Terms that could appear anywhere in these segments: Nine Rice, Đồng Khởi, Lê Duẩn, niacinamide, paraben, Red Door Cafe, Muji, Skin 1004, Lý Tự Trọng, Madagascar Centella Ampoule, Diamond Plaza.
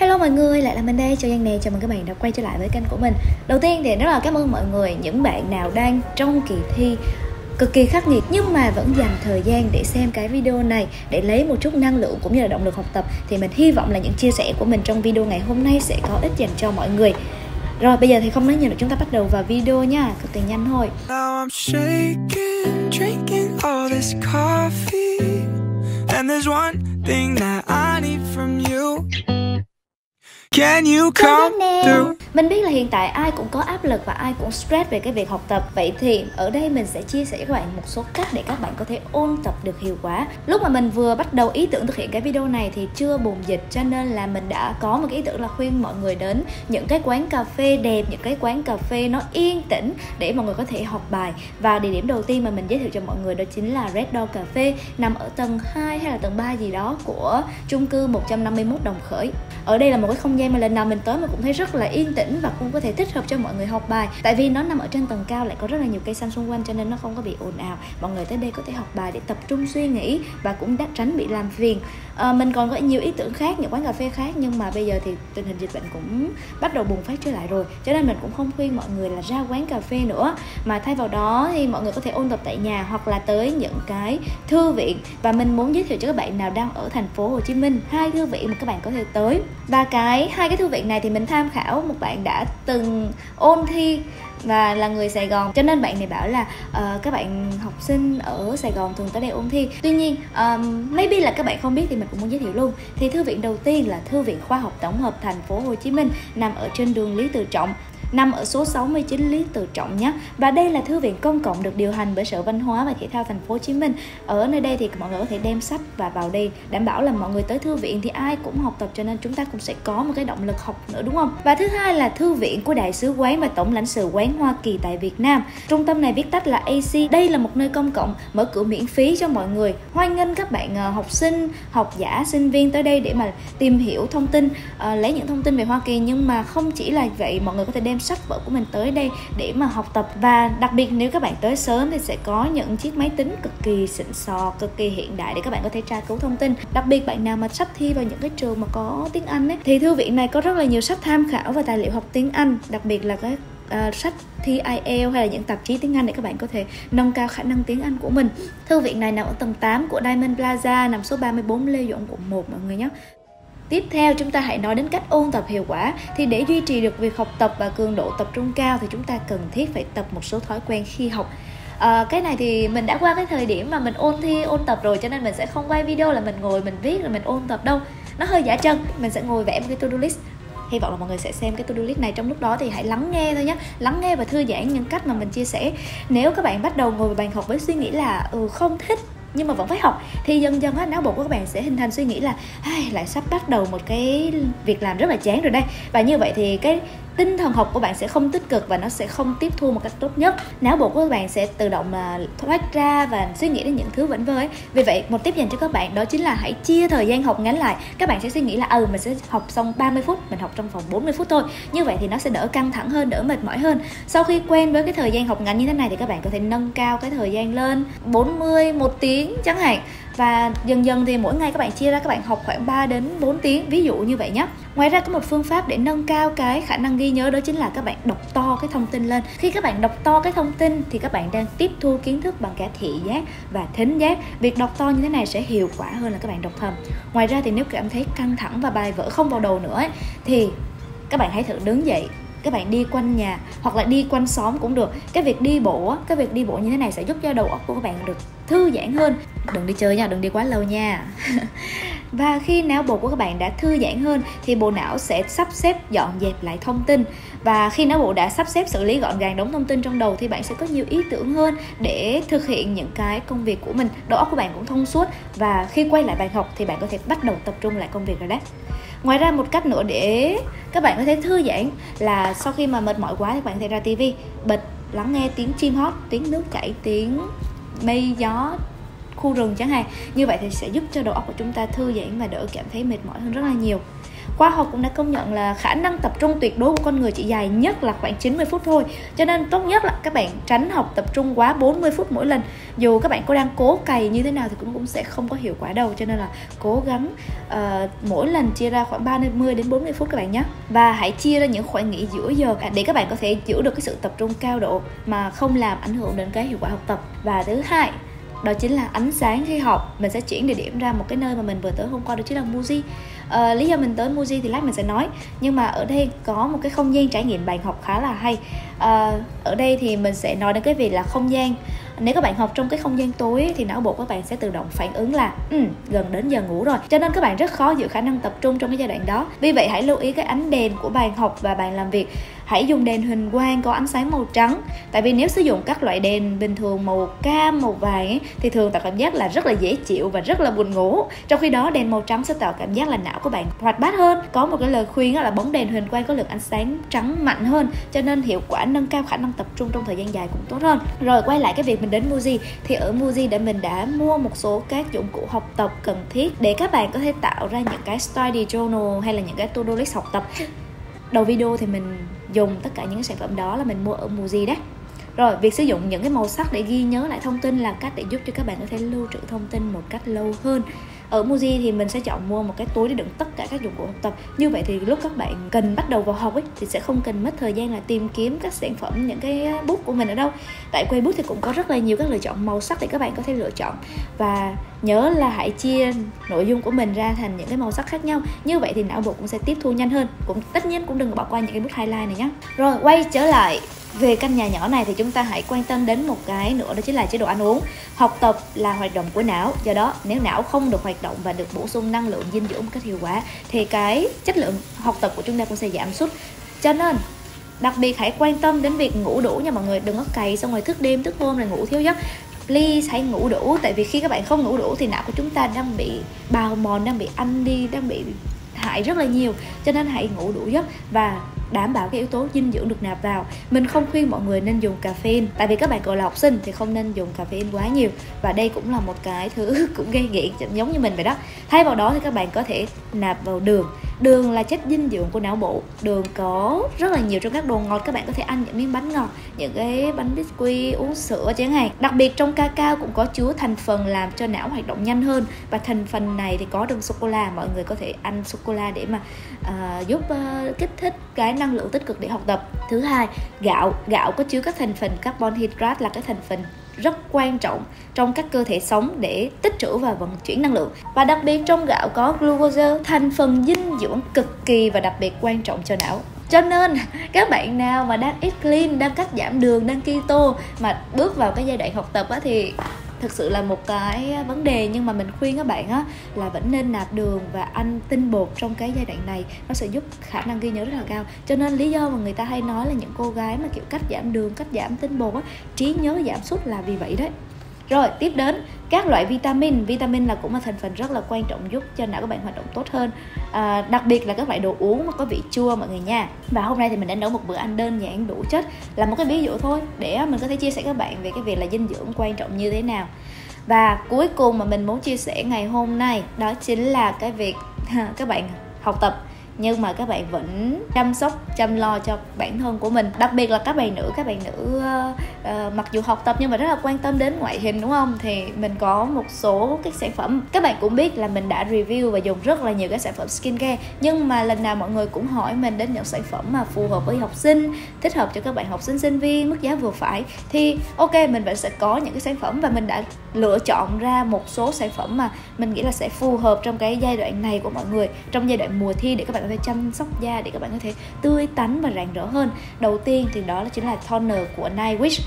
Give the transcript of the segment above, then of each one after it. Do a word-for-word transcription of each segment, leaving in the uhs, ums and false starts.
Hello mọi người, lại là mình đây, chào Giang nè, chào mừng các bạn đã quay trở lại với kênh của mình. Đầu tiên thì rất là cảm ơn mọi người, những bạn nào đang trong kỳ thi cực kỳ khắc nghiệt nhưng mà vẫn dành thời gian để xem cái video này để lấy một chút năng lượng cũng như là động lực học tập, thì mình hy vọng là những chia sẻ của mình trong video ngày hôm nay sẽ có ích dành cho mọi người. Rồi bây giờ thì không nói nhiều nữa, chúng ta bắt đầu vào video nha, cực kỳ nhanh thôi. Can you come through? Mình biết là hiện tại ai cũng có áp lực và ai cũng stress về cái việc học tập. Vậy thì ở đây mình sẽ chia sẻ với các bạn một số cách để các bạn có thể ôn tập được hiệu quả. Lúc mà mình vừa bắt đầu ý tưởng thực hiện cái video này thì chưa bùng dịch, cho nên là mình đã có một cái ý tưởng là khuyên mọi người đến những cái quán cà phê đẹp, những cái quán cà phê nó yên tĩnh để mọi người có thể học bài. Và địa điểm đầu tiên mà mình giới thiệu cho mọi người đó chính là Red Door Cafe, nằm ở tầng hai hay là tầng ba gì đó của chung cư một trăm năm mươi mốt Đồng Khởi. Ở đây là một cái không gian mà lần nào mình tới mình cũng thấy rất là yên tĩnh và cũng có thể thích hợp cho mọi người học bài, tại vì nó nằm ở trên tầng cao lại có rất là nhiều cây xanh xung quanh cho nên nó không có bị ồn ào. Mọi người tới đây có thể học bài để tập trung suy nghĩ và cũng đã tránh bị làm phiền. À, mình còn có nhiều ý tưởng khác, những quán cà phê khác, nhưng mà bây giờ thì tình hình dịch bệnh cũng bắt đầu bùng phát trở lại rồi, cho nên mình cũng không khuyên mọi người là ra quán cà phê nữa, mà thay vào đó thì mọi người có thể ôn tập tại nhà hoặc là tới những cái thư viện. Và mình muốn giới thiệu cho các bạn nào đang ở thành phố Hồ Chí Minh hai thư viện mà các bạn có thể tới. Và cái hai cái thư viện này thì mình tham khảo một bạn đã từng ôn thi và là người Sài Gòn, cho nên bạn này bảo là uh, các bạn học sinh ở Sài Gòn thường tới đây ôn thi. Tuy nhiên um, maybe là các bạn không biết thì mình cũng muốn giới thiệu luôn. Thì thư viện đầu tiên là Thư viện Khoa học Tổng hợp Thành phố Hồ Chí Minh, nằm ở trên đường Lý Tự Trọng, nằm ở số sáu mươi chín Lý Tự Trọng nhé. Và đây là thư viện công cộng được điều hành bởi Sở Văn hóa và Thể thao Thành phố Hồ Chí Minh. Ở nơi đây thì mọi người có thể đem sách và vào đây, đảm bảo là mọi người tới thư viện thì ai cũng học tập, cho nên chúng ta cũng sẽ có một cái động lực học nữa, đúng không? Và thứ hai là thư viện của Đại sứ quán và Tổng lãnh sự quán Hoa Kỳ tại Việt Nam. Trung tâm này viết tắt là a xê. Đây là một nơi công cộng mở cửa miễn phí cho mọi người. Hoan nghênh các bạn học sinh, học giả, sinh viên tới đây để mà tìm hiểu thông tin, lấy những thông tin về Hoa Kỳ. Nhưng mà không chỉ là vậy, mọi người có thể đem sách vở của mình tới đây để mà học tập. Và đặc biệt nếu các bạn tới sớm thì sẽ có những chiếc máy tính cực kỳ xịn sò, cực kỳ hiện đại để các bạn có thể tra cứu thông tin. Đặc biệt bạn nào mà sắp thi vào những cái trường mà có tiếng Anh ấy, thì thư viện này có rất là nhiều sách tham khảo và tài liệu học tiếng Anh, đặc biệt là các uh, sách thi ai eo hay là những tạp chí tiếng Anh để các bạn có thể nâng cao khả năng tiếng Anh của mình. Thư viện này nằm ở tầng tám của Diamond Plaza, nằm số ba mươi bốn Lê Duẩn, quận một mọi người nhé. Tiếp theo chúng ta hãy nói đến cách ôn tập hiệu quả. Thì để duy trì được việc học tập và cường độ tập trung cao thì chúng ta cần thiết phải tập một số thói quen khi học. À, cái này thì mình đã qua cái thời điểm mà mình ôn thi, ôn tập rồi, cho nên mình sẽ không quay video là mình ngồi mình viết rồi mình ôn tập đâu. Nó hơi giả chân, mình sẽ ngồi vẽ một cái to-do list. Hy vọng là mọi người sẽ xem cái to-do list này, trong lúc đó thì hãy lắng nghe thôi nhé, lắng nghe và thư giãn những cách mà mình chia sẻ. Nếu các bạn bắt đầu ngồi vào bàn học với suy nghĩ là ừ, không thích nhưng mà vẫn phải học, thì dần dần á, não bộ của các bạn sẽ hình thành suy nghĩ là lại sắp bắt đầu một cái việc làm rất là chán rồi đây. Và như vậy thì cái tinh thần học của bạn sẽ không tích cực và nó sẽ không tiếp thu một cách tốt nhất. Não bộ của các bạn sẽ tự động thoát ra và suy nghĩ đến những thứ vẩn vơ ấy. Vì vậy, một tip dành cho các bạn đó chính là hãy chia thời gian học ngắn lại. Các bạn sẽ suy nghĩ là ừ, mình sẽ học xong ba mươi phút, mình học trong vòng bốn mươi phút thôi. Như vậy thì nó sẽ đỡ căng thẳng hơn, đỡ mệt mỏi hơn. Sau khi quen với cái thời gian học ngắn như thế này thì các bạn có thể nâng cao cái thời gian lên bốn mươi, một tiếng chẳng hạn. Và dần dần thì mỗi ngày các bạn chia ra các bạn học khoảng ba đến bốn tiếng, ví dụ như vậy nhé. Ngoài ra có một phương pháp để nâng cao cái khả năng ghi nhớ, đó chính là các bạn đọc to cái thông tin lên. Khi các bạn đọc to cái thông tin thì các bạn đang tiếp thu kiến thức bằng cả thị giác và thính giác. Việc đọc to như thế này sẽ hiệu quả hơn là các bạn đọc thầm. Ngoài ra thì nếu cảm thấy căng thẳng và bài vở không vào đầu nữa ấy, thì các bạn hãy thử đứng dậy, các bạn đi quanh nhà hoặc là đi quanh xóm cũng được. Cái việc đi bộ, cái việc đi bộ như thế này sẽ giúp cho đầu óc của các bạn được thư giãn hơn. Đừng đi chơi nha, đừng đi quá lâu nha. Và khi não bộ của các bạn đã thư giãn hơn thì bộ não sẽ sắp xếp dọn dẹp lại thông tin. Và khi não bộ đã sắp xếp xử lý gọn gàng đống thông tin trong đầu thì bạn sẽ có nhiều ý tưởng hơn để thực hiện những cái công việc của mình. Đầu óc của bạn cũng thông suốt và khi quay lại bàn học thì bạn có thể bắt đầu tập trung lại công việc rồi đấy. Ngoài ra một cách nữa để các bạn có thể thư giãn là sau khi mà mệt mỏi quá thì bạn có thể ra tivi, bật, lắng nghe tiếng chim hót, tiếng nước chảy, tiếng mây gió, khu rừng chẳng hạn. Như vậy thì sẽ giúp cho đầu óc của chúng ta thư giãn và đỡ cảm thấy mệt mỏi hơn rất là nhiều. khoa học cũng đã công nhận là khả năng tập trung tuyệt đối của con người chỉ dài nhất là khoảng chín mươi phút thôi. Cho nên tốt nhất là các bạn tránh học tập trung quá bốn mươi phút mỗi lần. Dù các bạn có đang cố cày như thế nào thì cũng cũng sẽ không có hiệu quả đâu. Cho nên là cố gắng uh, mỗi lần chia ra khoảng ba mươi đến bốn mươi phút các bạn nhé. Và hãy chia ra những khoảng nghỉ giữa giờ để các bạn có thể giữ được cái sự tập trung cao độ mà không làm ảnh hưởng đến cái hiệu quả học tập. Và thứ hai, đó chính là ánh sáng khi học. Mình sẽ chuyển địa điểm ra một cái nơi mà mình vừa tới hôm qua, đó chính là Muji. À, lý do mình tới Muji thì lát mình sẽ nói. Nhưng mà ở đây có một cái không gian trải nghiệm bạn học khá là hay. à, Ở đây thì mình sẽ nói đến cái việc là không gian. Nếu các bạn học trong cái không gian tối thì não bộ các bạn sẽ tự động phản ứng là um, gần đến giờ ngủ rồi. Cho nên các bạn rất khó giữ khả năng tập trung trong cái giai đoạn đó. Vì vậy hãy lưu ý cái ánh đèn của bàn học và bàn làm việc. Hãy dùng đèn huỳnh quang có ánh sáng màu trắng. Tại vì nếu sử dụng các loại đèn bình thường màu cam, màu vàng ấy, thì thường tạo cảm giác là rất là dễ chịu và rất là buồn ngủ. Trong khi đó đèn màu trắng sẽ tạo cảm giác là não của bạn hoạt bát hơn. Có một cái lời khuyên là bóng đèn huỳnh quang có lượng ánh sáng trắng mạnh hơn, cho nên hiệu quả nâng cao khả năng tập trung trong thời gian dài cũng tốt hơn. Rồi quay lại cái việc mình đến Muji, thì ở Muji để mình đã mua một số các dụng cụ học tập cần thiết để các bạn có thể tạo ra những cái study journal hay là những cái to-do list học tập. Đầu video thì mình dùng tất cả những sản phẩm đó là mình mua ở Muji đấy. Rồi, việc sử dụng những cái màu sắc để ghi nhớ lại thông tin là cách để giúp cho các bạn có thể lưu trữ thông tin một cách lâu hơn. Ở Muji thì mình sẽ chọn mua một cái túi để đựng tất cả các dụng cụ học tập. Như vậy thì lúc các bạn cần bắt đầu vào học ấy, thì sẽ không cần mất thời gian là tìm kiếm các sản phẩm, những cái bút của mình ở đâu. Tại quầy bút thì cũng có rất là nhiều các lựa chọn màu sắc để các bạn có thể lựa chọn. Và nhớ là hãy chia nội dung của mình ra thành những cái màu sắc khác nhau. Như vậy thì não bộ cũng sẽ tiếp thu nhanh hơn. Cũng tất nhiên cũng đừng bỏ qua những cái bút highlight này nhé. Rồi quay trở lại về căn nhà nhỏ này thì chúng ta hãy quan tâm đến một cái nữa, đó chính là chế độ ăn uống. Học tập là hoạt động của não, do đó nếu não không được hoạt động và được bổ sung năng lượng dinh dưỡng một cách hiệu quả thì cái chất lượng học tập của chúng ta cũng sẽ giảm sút. Cho nên đặc biệt hãy quan tâm đến việc ngủ đủ nha mọi người, đừng có cày xong rồi thức đêm thức hôm rồi ngủ thiếu giấc. Please hãy ngủ đủ, tại vì khi các bạn không ngủ đủ thì não của chúng ta đang bị bào mòn, đang bị ăn đi, đang bị hại rất là nhiều. Cho nên hãy ngủ đủ giấc và đảm bảo cái yếu tố dinh dưỡng được nạp vào. Mình không khuyên mọi người nên dùng caffeine, tại vì các bạn còn là học sinh thì không nên dùng caffeine quá nhiều. Và đây cũng là một cái thứ cũng gây nghiện giống như mình vậy đó. Thay vào đó thì các bạn có thể nạp vào đường. Đường là chất dinh dưỡng của não bộ. Đường có rất là nhiều trong các đồ ngọt. Các bạn có thể ăn những miếng bánh ngọt, những cái bánh biscuit, uống sữa chẳng hạn. Đặc biệt trong cacao cũng có chứa thành phần làm cho não hoạt động nhanh hơn. Và thành phần này thì có trong sô-cô-la. Mọi người có thể ăn sô-cô-la để mà uh, giúp uh, kích thích cái năng lượng tích cực để học tập. Thứ hai, gạo. Gạo có chứa các thành phần carbon hydrate là cái thành phần rất quan trọng trong các cơ thể sống để tích trữ và vận chuyển năng lượng. Và đặc biệt trong gạo có glucose, thành phần dinh dưỡng cực kỳ và đặc biệt quan trọng cho não. Cho nên các bạn nào mà đang eat clean, đang cắt giảm đường, đang keto mà bước vào cái giai đoạn học tập á thì thực sự là một cái vấn đề. Nhưng mà mình khuyên các bạn á, là vẫn nên nạp đường và ăn tinh bột trong cái giai đoạn này. Nó sẽ giúp khả năng ghi nhớ rất là cao. Cho nên lý do mà người ta hay nói là những cô gái mà kiểu cắt giảm đường, cắt giảm tinh bột á, trí nhớ giảm sút là vì vậy đấy. Rồi tiếp đến các loại vitamin. Vitamin là cũng là thành phần rất là quan trọng giúp cho não các bạn hoạt động tốt hơn. à, Đặc biệt là các loại đồ uống mà có vị chua mọi người nha. Và hôm nay thì mình đã nấu một bữa ăn đơn giản đủ chất, là một cái ví dụ thôi để mình có thể chia sẻ các bạn về cái việc là dinh dưỡng quan trọng như thế nào. Và cuối cùng mà mình muốn chia sẻ ngày hôm nay, đó chính là cái việc các bạn học tập nhưng mà các bạn vẫn chăm sóc, chăm lo cho bản thân của mình. Đặc biệt là các bạn nữ, các bạn nữ uh, uh, mặc dù học tập nhưng mà rất là quan tâm đến ngoại hình đúng không? Thì mình có một số các sản phẩm. Các bạn cũng biết là mình đã review và dùng rất là nhiều các sản phẩm skincare. Nhưng mà lần nào mọi người cũng hỏi mình đến những sản phẩm mà phù hợp với học sinh, thích hợp cho các bạn học sinh, sinh viên, mức giá vừa phải. Thì ok, mình vẫn sẽ có những cái sản phẩm và mình đã lựa chọn ra một số sản phẩm mà mình nghĩ là sẽ phù hợp trong cái giai đoạn này của mọi người. Trong giai đoạn mùa thi để các bạn phải chăm sóc da, để các bạn có thể tươi tắn và rạng rỡ hơn. Đầu tiên thì đó là chính là toner của Nine Rice.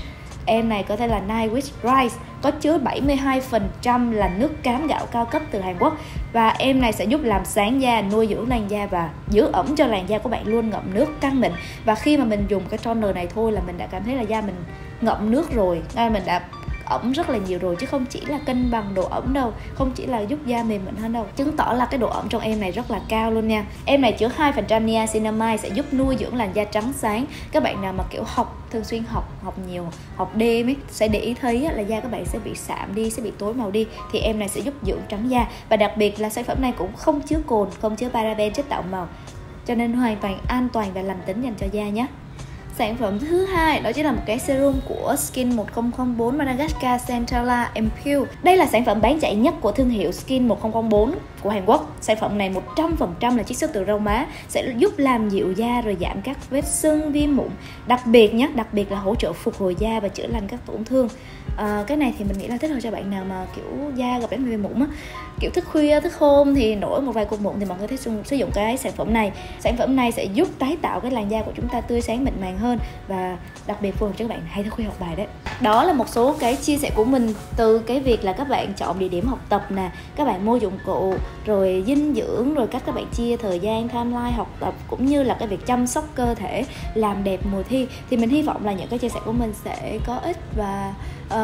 Em này có thể là Nine Rice, có chứa bảy mươi hai phần trăm là nước cám gạo cao cấp từ Hàn Quốc. Và em này sẽ giúp làm sáng da, nuôi dưỡng làn da và giữ ẩm cho làn da của bạn luôn ngậm nước căng mịn. Và khi mà mình dùng cái toner này thôi là mình đã cảm thấy là da mình ngậm nước rồi, à, mình đã ẩm rất là nhiều rồi, chứ không chỉ là cân bằng độ ẩm đâu, không chỉ là giúp da mềm mịn hơn đâu. Chứng tỏ là cái độ ẩm trong em này rất là cao luôn nha. Em này chứa hai phần trăm niacinamide, sẽ giúp nuôi dưỡng làn da trắng sáng. Các bạn nào mà kiểu học, thường xuyên học, học nhiều, học đêm ấy, sẽ để ý thấy là da các bạn sẽ bị sạm đi, sẽ bị tối màu đi, thì em này sẽ giúp dưỡng trắng da. Và đặc biệt là sản phẩm này cũng không chứa cồn, không chứa paraben, chất tạo màu, cho nên hoàn toàn an toàn và lành tính dành cho da nhé. Sản phẩm thứ hai đó chính là một cái serum của Skin một không không bốn Madagascar Centella Ampoule. Đây là sản phẩm bán chạy nhất của thương hiệu Skin một không không bốn của Hàn Quốc. Sản phẩm này một trăm phần trăm là chiết xuất từ rau má, sẽ giúp làm dịu da rồi giảm các vết sưng, viêm mụn. Đặc biệt nhé, đặc biệt là hỗ trợ phục hồi da và chữa lành các tổn thương. À, cái này thì mình nghĩ là thích hợp cho bạn nào mà kiểu da gặp viêm mụn á, kiểu thức khuya, thức hôm thì nổi một vài cục mụn thì mọi người thích sử dụng cái sản phẩm này. Sản phẩm này sẽ giúp tái tạo cái làn da của chúng ta tươi sáng, mịn màng hơn, và đặc biệt phù hợp cho các bạn hay thức khuya học bài đấy. Đó là một số cái chia sẻ của mình từ cái việc là các bạn chọn địa điểm học tập nè, các bạn mua dụng cụ, rồi dinh dưỡng, rồi cách các bạn chia thời gian timeline học tập, cũng như là cái việc chăm sóc cơ thể, làm đẹp mùa thi. Thì mình hy vọng là những cái chia sẻ của mình sẽ có ích và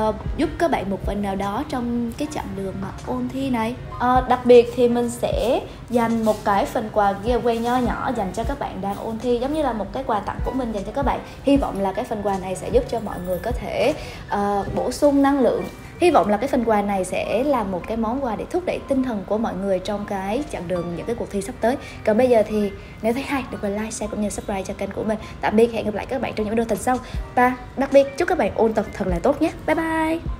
Uh, giúp các bạn một phần nào đó trong cái chặng đường mà ôn thi này. uh, Đặc biệt thì mình sẽ dành một cái phần quà giveaway nho nhỏ dành cho các bạn đang ôn thi, giống như là một cái quà tặng của mình dành cho các bạn. Hy vọng là cái phần quà này sẽ giúp cho mọi người có thể uh, bổ sung năng lượng. Hy vọng là cái phần quà này sẽ là một cái món quà để thúc đẩy tinh thần của mọi người trong cái chặng đường những cái cuộc thi sắp tới. Còn bây giờ thì nếu thấy hay, đừng quên like, share cũng như subscribe cho kênh của mình. Tạm biệt, hẹn gặp lại các bạn trong những video tuần sau. Và đặc biệt chúc các bạn ôn tập thật là tốt nhé. Bye bye.